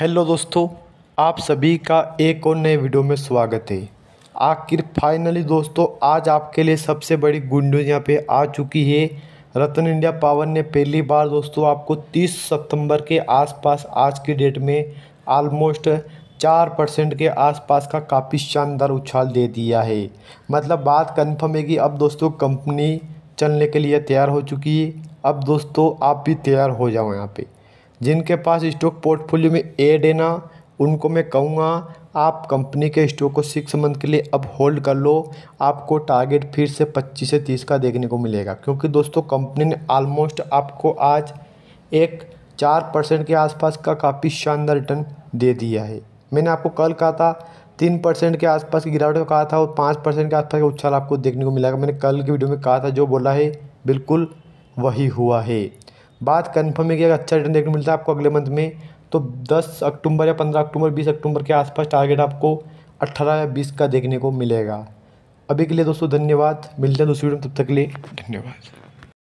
Hello दोस्तों, आप सभी का एक और नए वीडियो में स्वागत है। आखिर फाइनली दोस्तों आज आपके लिए सबसे बड़ी गुड न्यूज़ यहाँ पे आ चुकी है। रतन इंडिया पावर ने पहली बार दोस्तों आपको 30 सितंबर के आसपास आज की डेट में आलमोस्ट 4% के आसपास का काफ़ी शानदार उछाल दे दिया है। मतलब बात कन्फर्म है कि अब दोस्तों कंपनी चलने के लिए तैयार हो चुकी है। अब दोस्तों आप भी तैयार हो जाओ। यहाँ पर जिनके पास स्टॉक पोर्टफोलियो में ऐड है ना, उनको मैं कहूँगा आप कंपनी के स्टॉक को 6 मंथ के लिए अब होल्ड कर लो। आपको टारगेट फिर से 25 से 30 का देखने को मिलेगा, क्योंकि दोस्तों कंपनी ने आलमोस्ट आपको आज एक 4% के आसपास का काफ़ी शानदार रिटर्न दे दिया है। मैंने आपको कल कहा था 3% के आसपास की गिरावट कहा था और 5% के आसपास का उछाल आपको देखने को मिलेगा। मैंने कल की वीडियो में कहा था, जो बोला है बिल्कुल वही हुआ है। बात कन्फर्म है कि अगर अच्छा रिटर्न देखने को मिलता है आपको अगले मंथ में, तो 10 अक्टूबर या 15 अक्टूबर 20 अक्टूबर के आसपास टारगेट आपको 18 या 20 का देखने को मिलेगा। अभी के लिए दोस्तों धन्यवाद, मिलते हैं दूसरी वीडियो में, तब तक के लिए धन्यवाद।